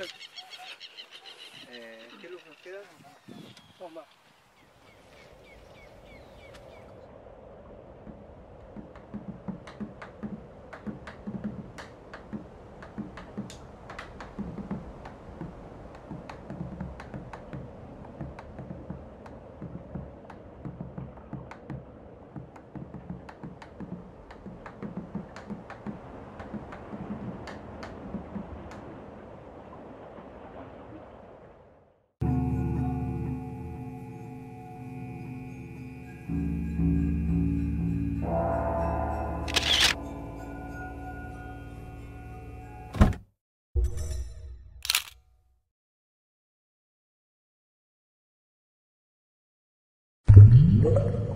está? ¿Qué luz nos queda? Bomba. What?